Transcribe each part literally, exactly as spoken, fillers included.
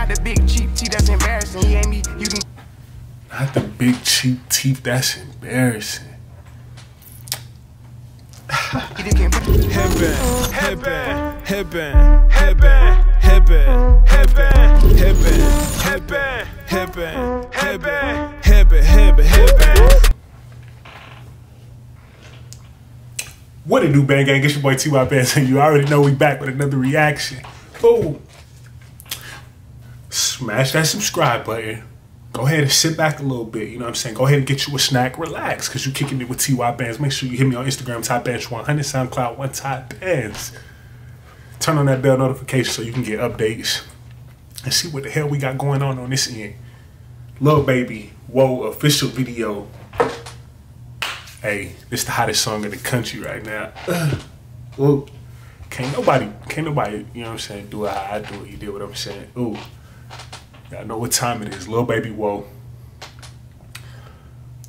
Not the big cheap teeth, that's embarrassing. He ain't me, you can. Not the big cheap teeth, that's embarrassing. Headband, headband, headband, headband, headband, headband, headband, headband, headband, headband, headband. What it do, Bang Gang? It's your boy T'y Bandz, and you already know we back with another reaction. Boom! Smash that subscribe button. Go ahead and sit back a little bit. You know what I'm saying? Go ahead and get you a snack. Relax, because you're kicking it with T'y Bandz. Make sure you hit me on Instagram, Ty Bandz one hundred, SoundCloud one, TyBandz. Turn on that bell notification so you can get updates and see what the hell we got going on on this end. Lil Baby, Woah, official video. Hey, this the hottest song in the country right now. Ooh, can't nobody, can't nobody, you know what I'm saying, do it how I do it. You did what I'm saying. Ooh, y'all know what time it is. Lil Baby, Woah.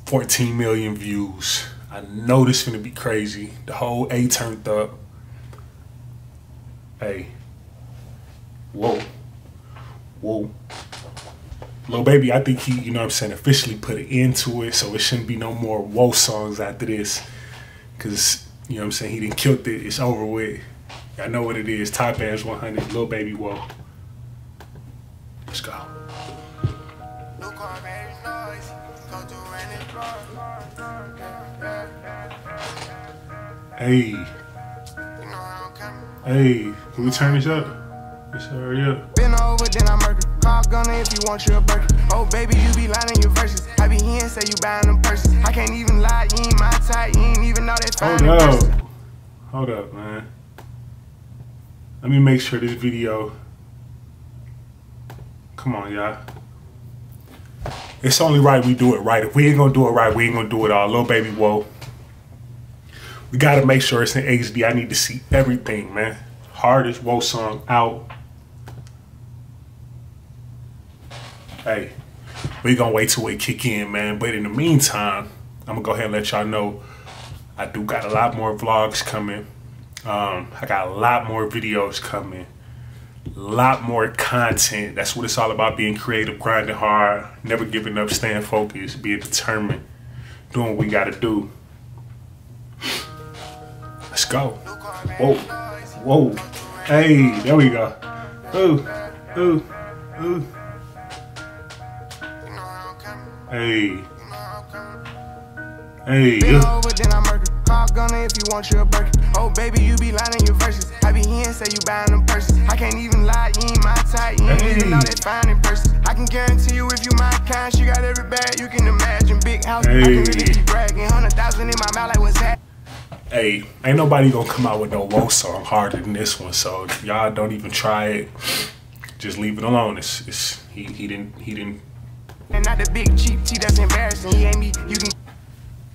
fourteen million views. I know this finna be crazy. The whole A turned up. Hey, Woah, Woah. Lil Baby, I think he, you know what I'm saying, officially put an end to it, so it shouldn't be no more Woah songs after this. Cause, you know what I'm saying, he done killed it, it's over with. Y'all know what it is, TyBandz one hundred, Lil Baby, Woah. Let's go. Hey. Hey, can we turn this up? Let's hurry up. Been over, then I murder. Call gunner if you want your burger. Oh baby, you be lying in your verses. I be here and say you buying them purses. I can't even lie, you ain't my type. You ain't even know that. Hold up. Hold up, man. Let me make sure this video. Come on, y'all. It's only right we do it right. If we ain't gonna do it right, we ain't gonna do it all. Lil Baby, Woah. We gotta make sure it's in H D. I need to see everything, man. Hardest Woah song out. Hey, we gonna wait till it kick in, man. But in the meantime, I'm gonna go ahead and let y'all know I do got a lot more vlogs coming. Um, I got a lot more videos coming. A lot more content. That's what it's all about, being creative, grinding hard, never giving up, staying focused, being determined, doing what we gotta do. Let's go. Woah, Woah. Hey, there we go. Ooh, ooh, ooh. Hey. Hey. Yeah. Call gunner if you want your burger. Oh baby, you be lying in your verses. I be here and say you buying them purses. I can't even lie, you ain't my type. You ain't even know that fine in person. I can guarantee you if you my kind, she got every bag you can imagine. Big house, hey. I can really be bragging. Hundred thousand in my mouth like what's that? Hey, ain't nobody gonna come out with no Woah song harder than this one. So y'all don't even try it. Just leave it alone. It's, it's he he didn't he didn't. And not the big cheap tea, that's embarrassing. He ain't me, you can.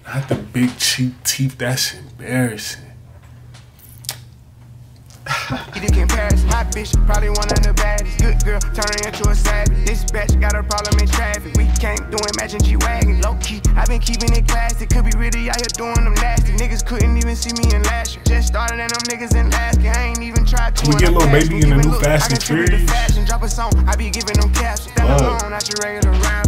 Not the big cheap teeth, that's embarrassing. He did comparison. My bitch probably one of the baddest. Good girl turning into a savage. This bitch got a problem in traffic. We can't do it, matching G-wagon. Low key, I been keeping it classic. Could be really out here doing them nasty. Niggas couldn't even see me in last year. Just started and them niggas in last year. I ain't even tried to. We get Lil Baby in the new Fast and Furious. Drop a song, I be giving them caps. Stand alone, not your regular rap.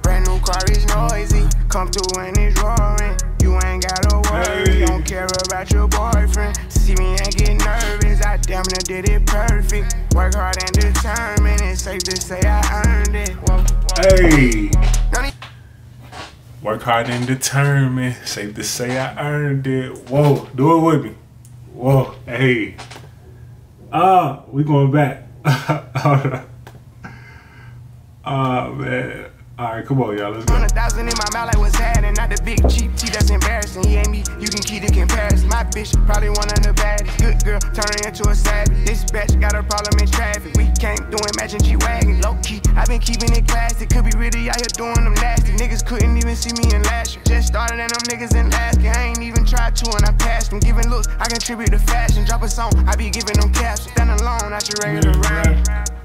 Brand new car is noisy. Come through and it's roaring. You ain't gotta worry. Hey. Don't care about your boyfriend. See me and get nervous. I damn near did it perfect. Work hard and determined. It's safe to say I earned it. Whoa, whoa. Hey. Work hard and determined. Safe to say I earned it. Woah, do it with me. Woah, hey. Ah, uh, we going back. Ah, uh, man. Alright, come on, y'all. Let's go. one hundred thousand in my mouth like what's happening. Not the big cheap tea, that's embarrassing. He ain't me, you can keep the comparison. My bitch probably one of the baddest. Good girl turning into a savage. This bitch got a problem in traffic. We can't do it, matching G-wagon. Low key, I been keeping it classic. Could be really out here doing them nasty. Niggas couldn't even see me in last year. Just started and them niggas in last year. I ain't even tried to and I passed them. Giving looks, I contribute to fashion. Drop a song, I be giving them caps. Stand alone, not your regular rap.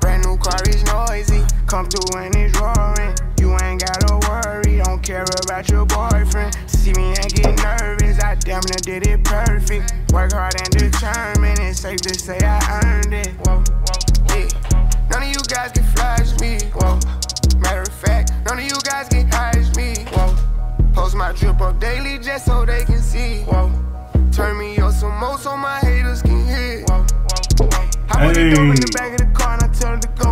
Brand new car is noisy. Come through and it's roaring. You ain't gotta worry, don't care about your boyfriend. See me and get nervous, I damn near did it perfect. Work hard and determined, it's safe to say I earned it. Whoa, whoa, yeah. None of you guys can fly. whoa. Matter of fact, none of you guys get high as me, whoa. Post my drip up daily just so they can see, whoa. Turn me up some more so my haters can hear, whoa. I put the dope in the back of the car and I tell her to go.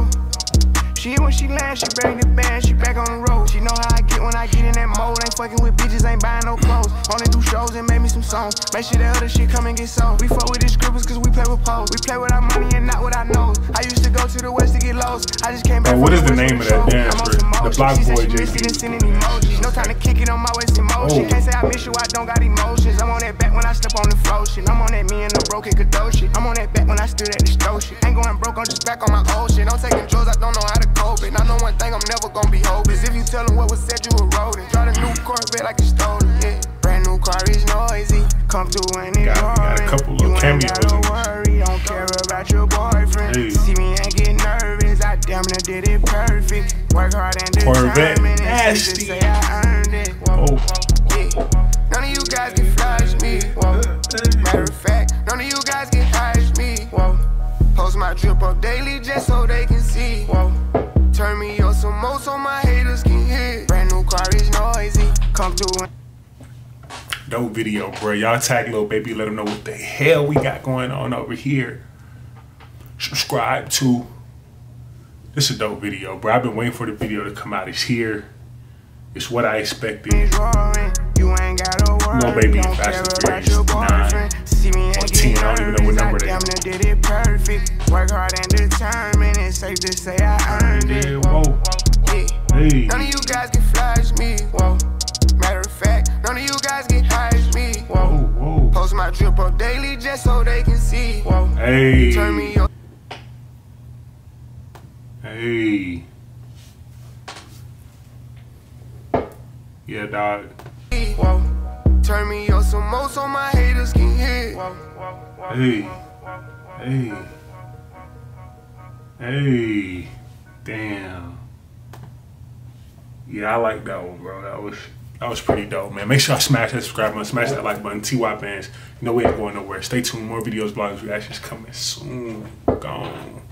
She when she laughs, she bang the band, she back on the road. She know how I get when I get in that mode. Ain't fucking with bitches, ain't buying no clothes. Only do shows and make me some songs. Make sure that other shit come and get sold. We fuck with these scribbles cause we play with pose. We play with our money and not with our nose. I used to go to the west to get lost. I just came back. Hey, what is the, the name of that dance? The Block Boy J C. No time to kick it on my waist emotion. Oh. Can't say I miss you, I don't got emotions. I'm on that back when I slip on the flow shit. I'm on that me and the broken Godot shit. I'm on that back when I stood at the store shit. Ain't going broke, I'm just back on my old shit. Don't take drugs, I don't know how to. And I know one thing, I'm never gonna be hopeless. If you tell them what was said, you were rolling. Drive a new Corvette like it's stolen, yeah. Brand new car is noisy. Come through and it's hard. You ain't gotta worry, don't care about your boyfriend. Hey. See me and get nervous, I damn near did it perfect. Work hard and determined, and she just say I earned it. Whoa, oh. Yeah. None of you guys can flash me, whoa. Matter of fact, none of you guys can flash me, whoa. Post my drip up daily just so they can see, whoa. Turn me up some more so my haters can hear. Brand new car is noisy. Come through. Dope video, bro. Y'all tag Lil Baby. Let them know what the hell we got going on over here. Subscribe to. This is a dope video, bro. I've been waiting for the video to come out. It's here. It's what I expected. Lil Baby and Fast and Furious nine. fourteen, I don't even know what number they are. Work hard and determined. It's safe to say I earned it. Whoa. Hey. None of you guys can flash me. Whoa. Matter of fact, none of you guys can high as me. Whoa. Whoa. Post my drip up daily just so they can see. Whoa. Hey. Turn me up. Hey. Yeah, dog. Whoa. Turn me up some more so my haters can hear. Hey, hey, hey, damn. Yeah, I like that one, bro. That was that was pretty dope, man. Make sure I smash that subscribe button, smash that like button. T Y Bandz, no way I'm going nowhere. Stay tuned, more videos, blogs, reactions coming soon. Gone.